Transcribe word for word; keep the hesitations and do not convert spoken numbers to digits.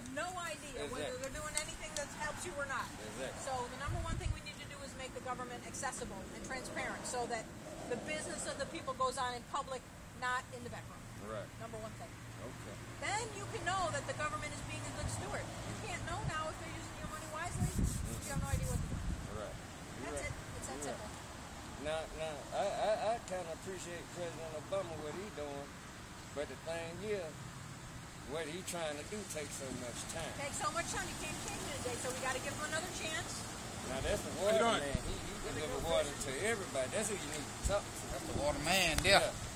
exactly. have no idea exactly. whether they're doing anything that helps you or not. Exactly. So the number one thing we need to do is make the government accessible and transparent so that the business of the people goes on in public, not in the background. Right. Number one thing. Okay. Then you can know that the government is being a good steward. You can't know now if they're using your money wisely. Mm. You have no idea what they're doing. Right. That's right. it. It's that right. simple. Now, now I, I, I kind of appreciate President Obama, what he's doing, but the thing is, what he trying to do takes so much time. Takes so much time. You can't change it today, so we got to give him another chance. Now that's the water man. He, he delivers water to everybody. That's who you need to talk to. That's the water man. Yeah. yeah.